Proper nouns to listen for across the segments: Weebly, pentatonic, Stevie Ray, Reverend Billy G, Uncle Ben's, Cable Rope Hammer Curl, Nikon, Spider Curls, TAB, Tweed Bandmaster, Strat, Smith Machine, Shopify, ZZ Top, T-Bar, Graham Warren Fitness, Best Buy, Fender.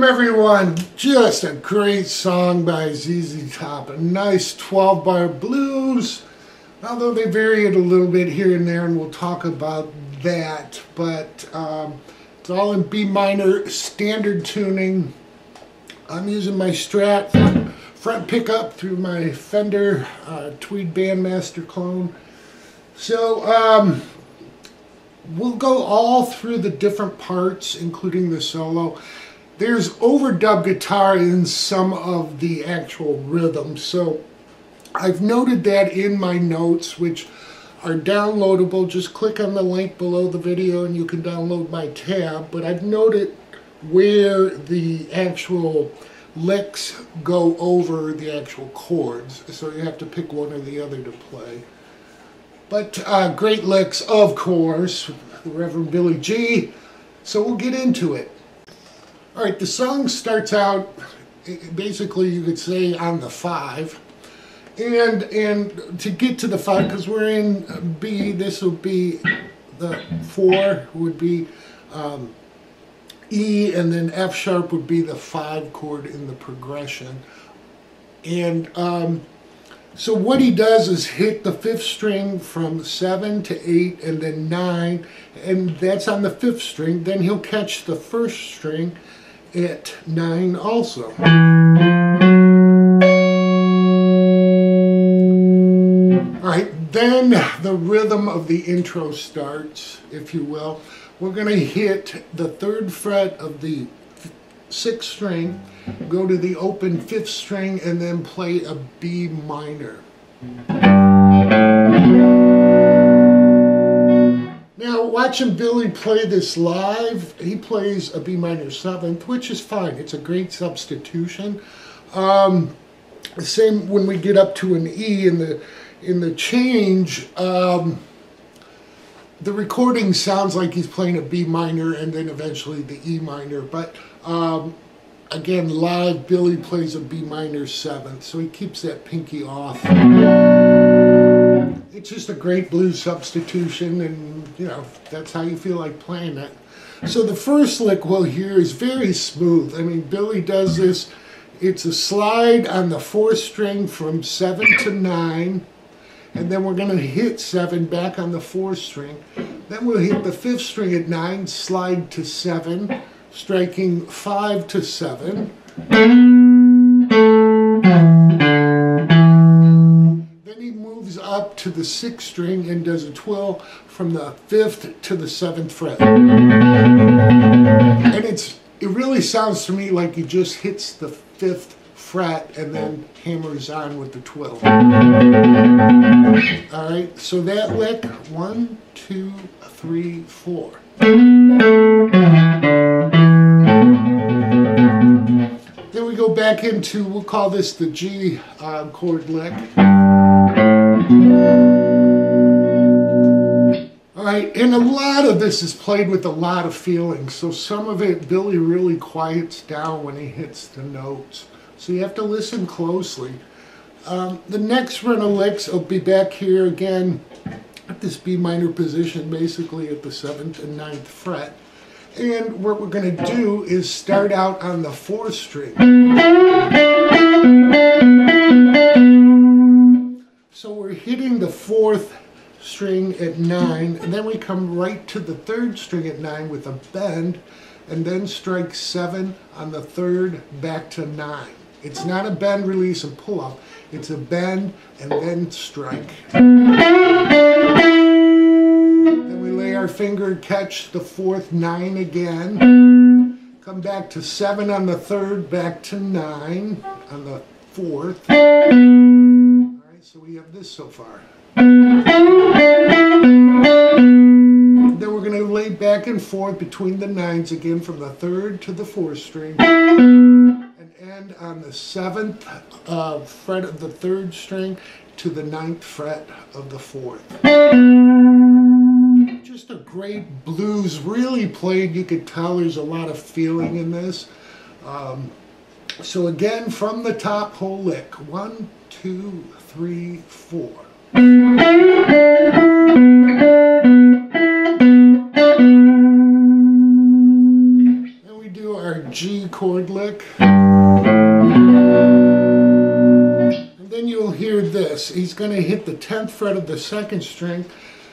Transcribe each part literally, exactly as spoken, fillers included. Welcome everyone, just a great song by Z Z Top, a nice twelve bar blues, although they vary it a little bit here and there, and we'll talk about that, but um, it's all in B minor standard tuning. I'm using my Strat front pickup through my Fender uh, Tweed Bandmaster clone, so um, we'll go all through the different parts, including the solo. There's overdub guitar in some of the actual rhythms, so I've noted that in my notes, which are downloadable. Just click on the link below the video and you can download my tab, but I've noted where the actual licks go over the actual chords, so you have to pick one or the other to play. But uh, great licks, of course, the Reverend Billy G, so we'll get into it. All right, the song starts out basically, you could say, on the five, and and to get to the five, because we're in B, this will be the four, would be um, E, and then F sharp would be the five chord in the progression, and um, so what he does is hit the fifth string from seven to eight, and then nine, and that's on the fifth string. Then he'll catch the first string at nine also. Alright, then the rhythm of the intro starts, if you will. We're going to hit the third fret of the sixth string, go to the open fifth string, and then play a B minor. Now, watching Billy play this live, he plays a B minor seventh, which is fine. It's a great substitution. Um, same when we get up to an E in the in the change. Um, the recording sounds like he's playing a B minor and then eventually the E minor, but um, again, live Billy plays a B minor seventh, so he keeps that pinky off. It's just a great blues substitution, and you know, that's how you feel like playing it. So the first lick we'll hear is very smooth. I mean, Billy does this, it's a slide on the fourth string from seven to nine, and then we're going to hit seven back on the fourth string. Then we'll hit the fifth string at nine, slide to seven, striking five to seven. Then he moves up to the sixth string and does a twirl from the fifth to the seventh fret. And it's it really sounds to me like he just hits the fifth fret and then hammers on with the twirl. All right, so that lick, one, two, three, four. Then we go back into, we'll call this the G uh, chord lick. All right, and a lot of this is played with a lot of feeling, so some of it Billy really quiets down when he hits the notes. So you have to listen closely. Um, the next run of licks will be back here again at this B minor position, basically at the seventh and ninth fret. And what we're going to do is start out on the fourth string. So we're hitting the fourth string at nine, and then we come right to the third string at nine with a bend, and then strike seven on the third back to nine. It's not a bend, release, and pull up. It's a bend and then strike. Then we lay our finger, catch the fourth nine again. Come back to seven on the third, back to nine on the fourth. All right, so we have this so far. Then we're going to lay back and forth between the nines again from the third to the fourth string. And on the seventh uh, fret of the third string to the ninth fret of the fourth. Just a great blues, really played. You could tell there's a lot of feeling in this. Um, so again, from the top, whole lick. One, two, three, four. G chord lick. And then you'll hear this. He's going to hit the tenth fret of the second string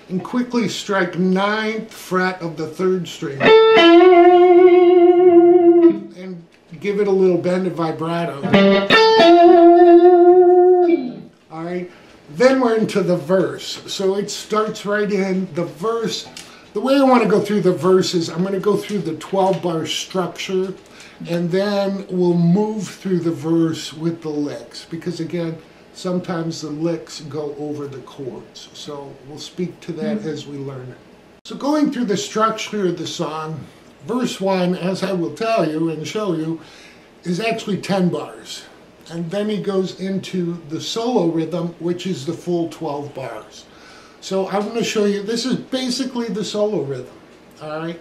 and quickly strike ninth fret of the third string. And give it a little bend of vibrato. Alright, then we're into the verse. So it starts right in the verse. The way I want to go through the verses, I'm going to go through the twelve bar structure, and then we'll move through the verse with the licks, because again, sometimes the licks go over the chords. So we'll speak to that as we learn it. So going through the structure of the song, verse one, as I will tell you and show you, is actually ten bars. And then he goes into the solo rhythm, which is the full twelve bars. So I'm going to show you, this is basically the solo rhythm, all right?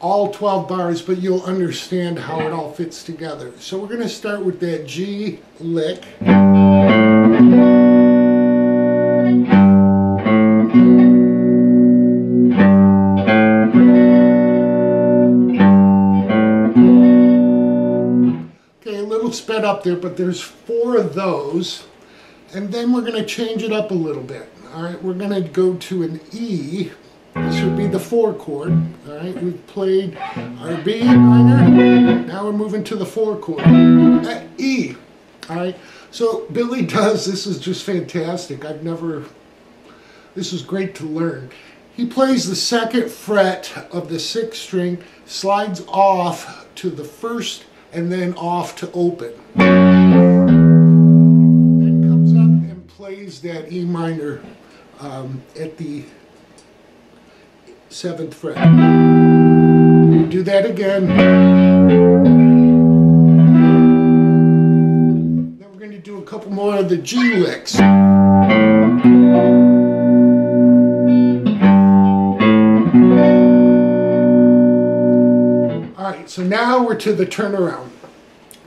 All twelve bars, but you'll understand how it all fits together. So we're going to start with that G lick. Okay, a little sped up there, but there's four of those. And then we're going to change it up a little bit. All right, we're going to go to an E. This would be the four chord. All right, we've played our B minor. Now we're moving to the four chord. Uh, E. All right, so Billy does, this is just fantastic. I've never, this is great to learn. He plays the second fret of the sixth string, slides off to the first, and then off to open. Then comes up and plays that E minor Um, at the seventh fret. Do that again. Then we're going to do a couple more of the G licks. Alright, so now we're to the turnaround.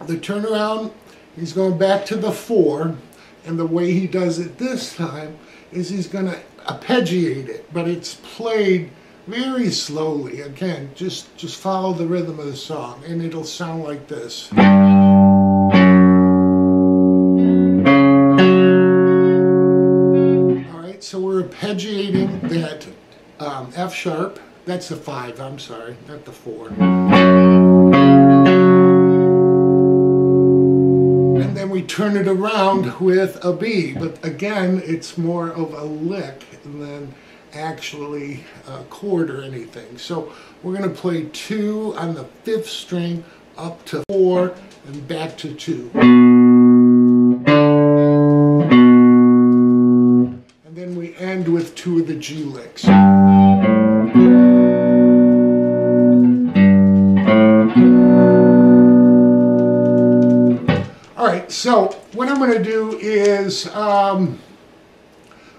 The turnaround, he's going back to the four, and the way he does it this time is he's going to arpeggiate it, but it's played very slowly. Again, just, just follow the rhythm of the song, and it'll sound like this. All right, so we're arpeggiating that um, F sharp. That's the five, I'm sorry, not the four. We turn it around with a B, but again, it's more of a lick than actually a chord or anything. So we're going to play two on the fifth string, up to four, and back to two. And then we end with two of the G licks. So what I'm going to do is, um,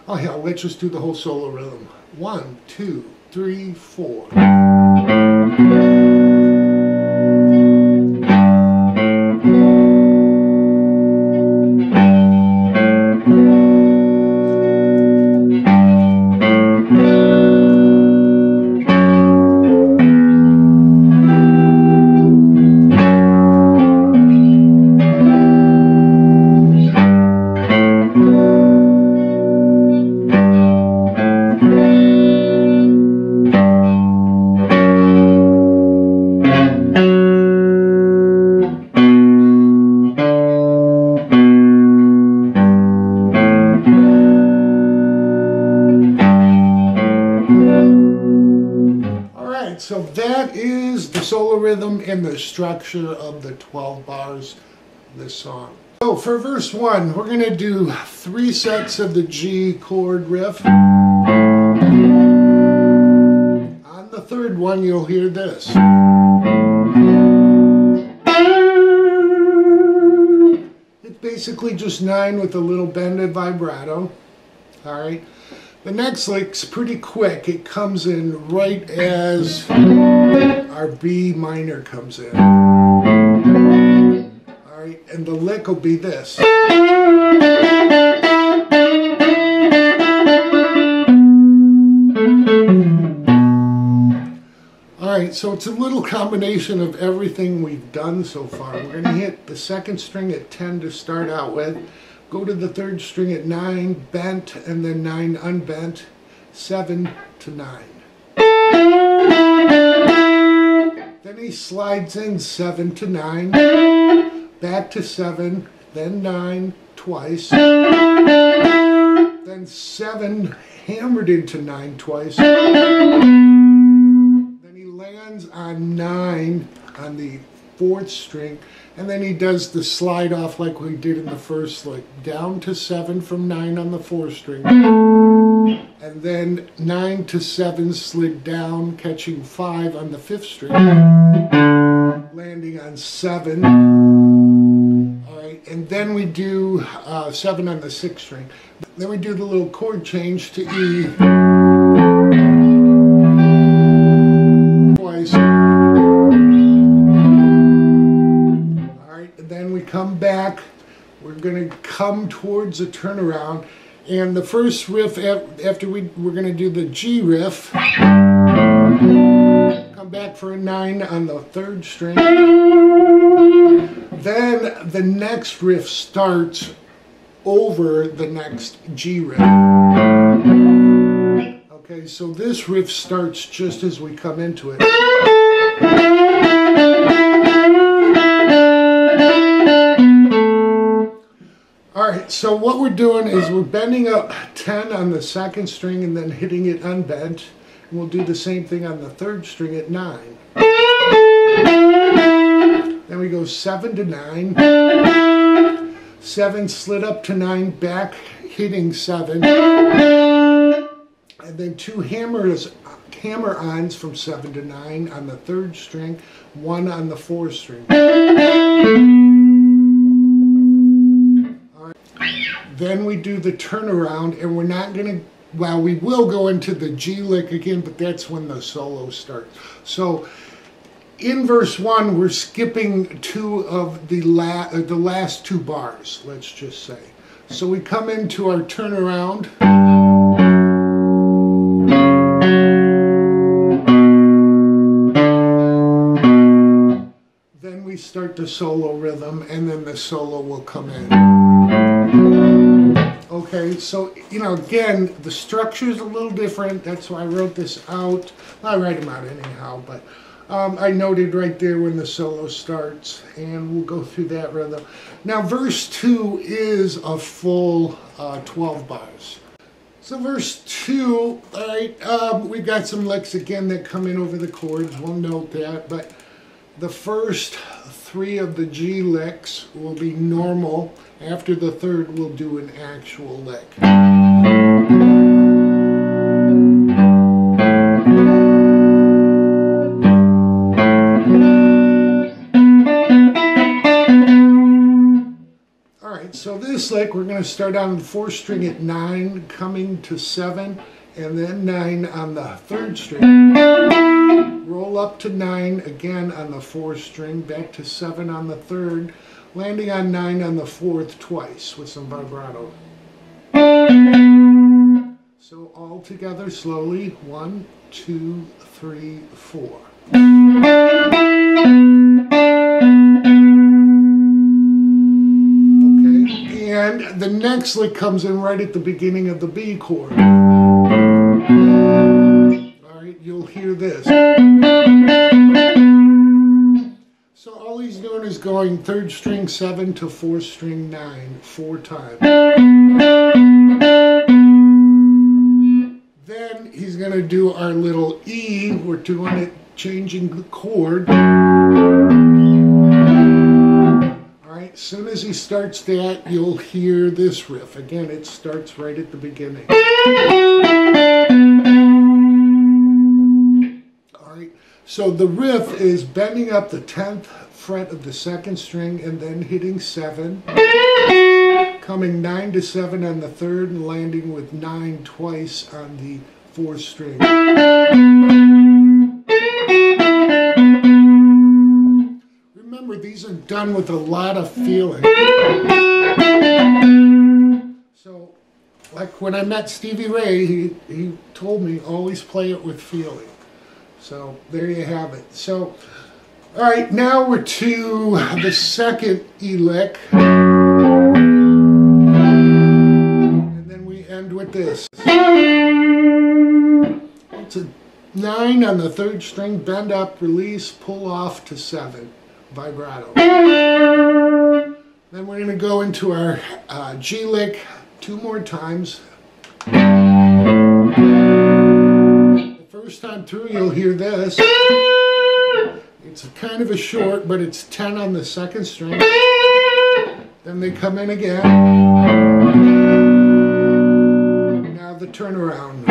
oh yeah, let's just do the whole solo rhythm. One, two, three, four. So that is the solo rhythm and the structure of the twelve bars of this song. So for verse one, we're going to do three sets of the G chord riff. On the third one, you'll hear this. It's basically just nine with a little bended vibrato. All right. The next lick's pretty quick. It comes in right as our B minor comes in. All right, and the lick will be this. All right, right, so it's a little combination of everything we've done so far. We're going to hit the second string at ten to start out with, go to the third string at nine, bent, and then nine unbent, seven to nine. Then he slides in seven to nine, back to seven, then nine twice, then seven hammered into nine twice, then he lands on nine on the fourth string, and then he does the slide off like we did in the first lick, down to seven from nine on the fourth string, and then nine to seven slid down, catching five on the fifth string, landing on seven. All right, and then we do uh, seven on the sixth string. Then we do the little chord change to E twice. Come back, we're going to come towards a turnaround, and the first riff after we we're going to do the G riff, come back for a nine on the third string, then the next riff starts over the next G riff. Okay, so this riff starts just as we come into it. Alright, so what we're doing is we're bending up ten on the second string and then hitting it unbent. And we'll do the same thing on the third string at nine. Then we go seven to nine. seven slid up to nine, back hitting seven. And then two hammers, hammer-ons from seven to nine on the third string, one on the fourth string. Then we do the turnaround, and we're not going to, well, we will go into the G lick again, but that's when the solo starts. So in verse one, we're skipping two of the, la uh, the last two bars, let's just say. So we come into our turnaround. Then we start the solo rhythm, and then the solo will come in. Okay, so, you know, again, the structure's a little different. That's why I wrote this out. I write them out anyhow, but um, I noted right there when the solo starts, and we'll go through that rhythm. Now, verse two is a full uh, twelve bars. So verse two, all right, um, we've got some licks again that come in over the chords. We'll note that, but the first three of the G licks will be normal. After the third, we'll do an actual lick. All right, so this lick, we're going to start on the fourth string at nine, coming to seven, and then nine on the third string. Roll up to nine again on the fourth string, back to seven on the third, landing on nine on the fourth twice with some vibrato. So all together slowly, one, two, three, four. Okay, and the next lick comes in right at the beginning of the B chord. All right, you'll hear this. So all he's doing is going third string seven to fourth string nine four times. Then he's going to do our little E. We're doing it, changing the chord. All right, as soon as he starts that, you'll hear this riff. Again, it starts right at the beginning. So the riff is bending up the tenth fret of the second string and then hitting seven, coming nine to seven on the third and landing with nine twice on the fourth string. Remember, these are done with a lot of feeling. So, like when I met Stevie Ray, he, he told me always play it with feeling. So there you have it. So, all right, now we're to the second E lick. And then we end with this. It's a nine on the third string, bend up, release, pull off to seven, vibrato. Then we're going to go into our uh, G lick two more times. The first time through you'll hear this. It's kind of a short, but it's ten on the second string. Then they come in again. Now the turnaround.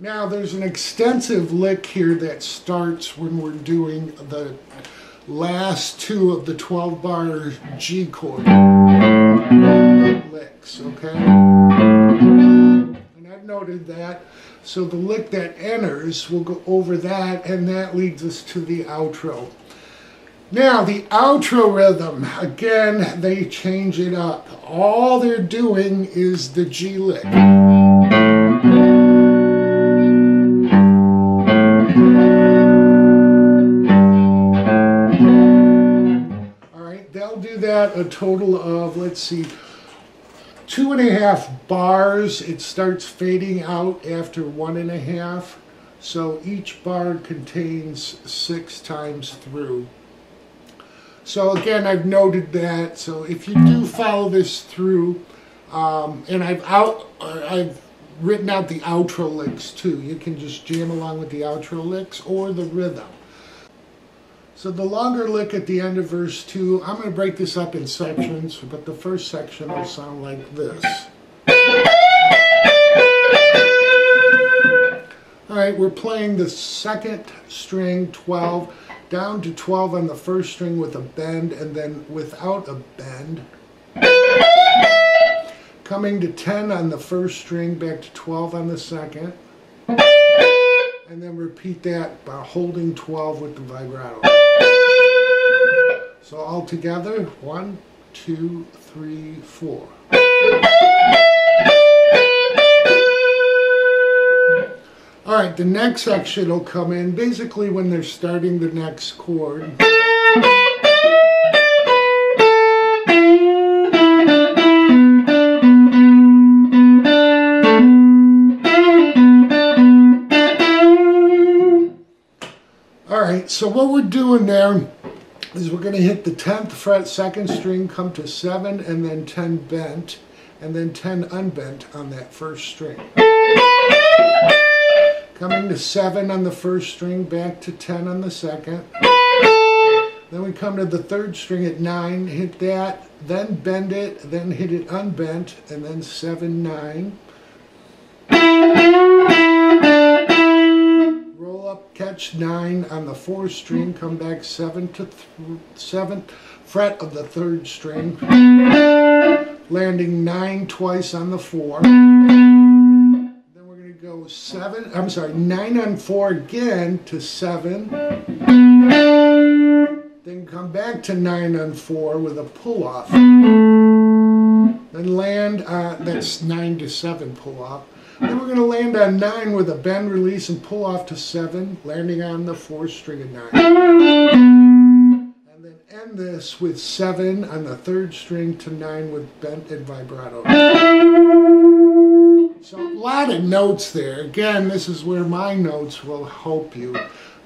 Now there's an extensive lick here that starts when we're doing the last two of the twelve bar G chord licks, okay? And I've noted that. So the lick that enters, we'll go over that, and that leads us to the outro. Now, the outro rhythm, again, they change it up. All they're doing is the G lick. A total of, let's see, two and a half bars. It starts fading out after one and a half. So each bar contains six times through. So again, I've noted that. So if you do follow this through, um, and I've out, uh, I've written out the outro licks too. You can just jam along with the outro licks or the rhythm. So the longer lick at the end of verse two, I'm going to break this up in sections, but the first section will sound like this. All right, we're playing the second string, twelve, down to twelve on the first string with a bend, and then without a bend. Coming to ten on the first string, back to twelve on the second. And then repeat that by holding twelve with the vibrato. So all together, one, two, three, four. All right, the next section will come in basically when they're starting the next chord. So what we're doing there is we're going to hit the tenth fret, second string, come to seven, and then ten bent, and then ten unbent on that first string. Coming to seven on the first string, back to ten on the second. Then we come to the third string at nine, hit that, then bend it, then hit it unbent, and then seven, nine. Catch nine on the fourth string, come back seven to seventh fret of the third string, landing nine twice on the four. Then we're going to go seven, I'm sorry, nine on four again to seven. Then come back to nine on four with a pull off. Then land, uh, that's nine to seven pull off. Then we're going to land on nine with a bend, release, and pull off to seven, landing on the fourth string of nine. And then end this with seven on the third string to nine with bent and vibrato. So a lot of notes there. Again, this is where my notes will help you.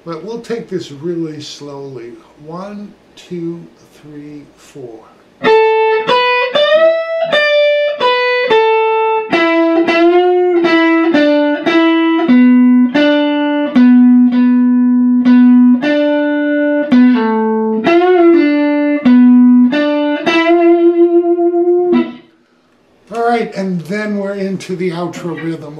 But we'll take this really slowly. One, two, three, four. And then we're into the outro rhythm.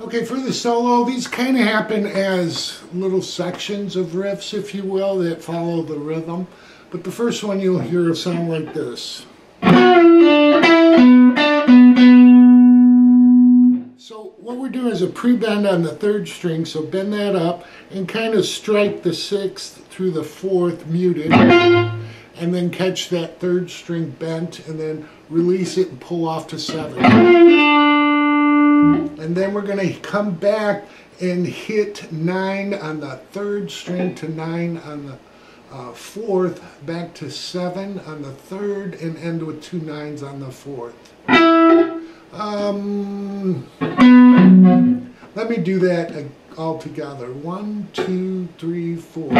Okay, for the solo, these kind of happen as little sections of riffs, if you will, that follow the rhythm. But the first one you'll hear sound like this. So what we're doing is a pre-bend on the third string, so bend that up and kind of strike the sixth through the fourth muted, and then catch that third string bent, and then release it and pull off to seven. And then we're going to come back and hit nine on the third string to nine on the uh, fourth, back to seven on the third, and end with two nines on the fourth. Um, let me do that all together. One, two, three, four.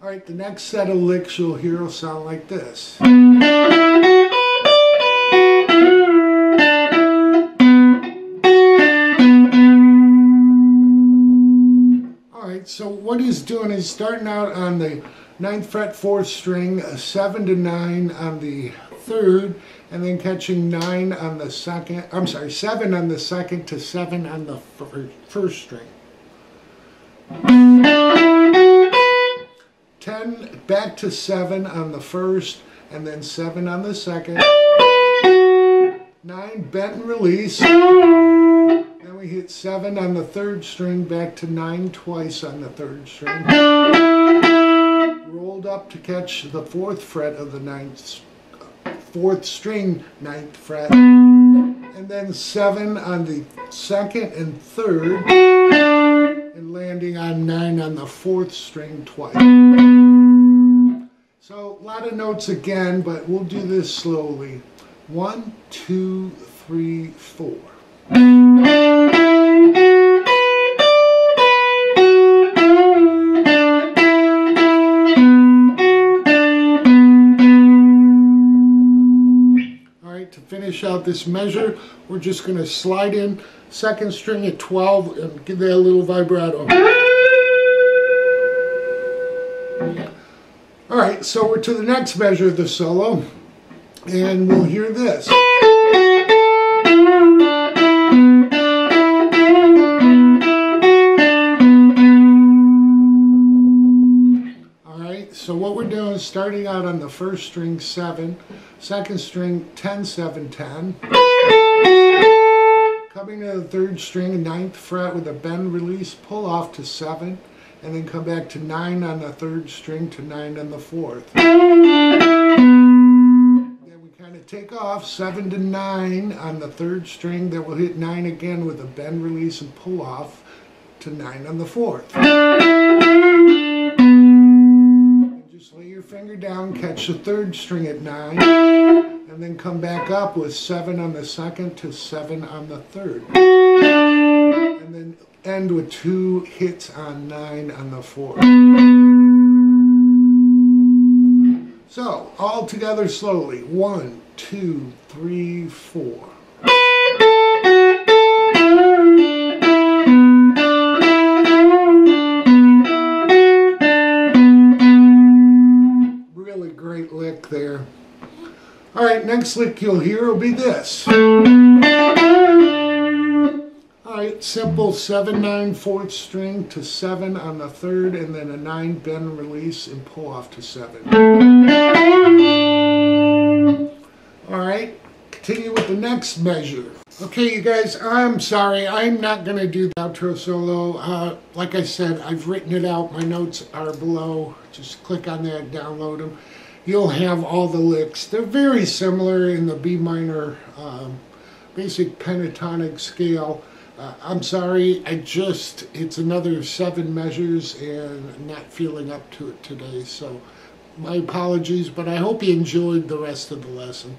Alright, the next set of licks you'll hear will sound like this. Alright, so what he's doing is starting out on the ninth fret fourth string, seven to nine on the third, and then catching nine on the second, I'm sorry, seven on the second to seven on the fir first string. ten back to seven on the first, and then seven on the second. nine bent and release. Then we hit seven on the third string, back to nine twice on the third string. Rolled up to catch the fourth fret of the ninth, fourth string, ninth fret, and then seven on the second and third, and landing on nine on the fourth string twice. So a lot of notes again, but we'll do this slowly. One, two, three, four. Finish out this measure, we're just going to slide in second string at twelve and give that a little vibrato. Alright, so we're to the next measure of the solo, and we'll hear this. So what we're doing is starting out on the first string, seven, second string, ten, seven, ten, coming to the third string, ninth fret with a bend release, pull off to seven, and then come back to nine on the third string to nine on the fourth. Then we kind of take off, seven to nine on the third string, then we'll hit nine again with a bend release and pull off to nine on the fourth. Lay your finger down, catch the third string at nine, and then come back up with seven on the second to seven on the third. And then end with two hits on nine on the fourth. So, all together slowly. One, two, three, four. There. Alright, next lick you'll hear will be this. Alright, simple seven nine fourth string to seven on the third, and then a nine bend release and pull off to seven. Alright, continue with the next measure. Okay, you guys, I'm sorry, I'm not going to do the outro solo. Uh, like I said, I've written it out. My notes are below. Just click on that, download them. You'll have all the licks. They're very similar in the B minor um, basic pentatonic scale. Uh, I'm sorry, I just, it's another seven measures and I'm not feeling up to it today. So my apologies, but I hope you enjoyed the rest of the lesson.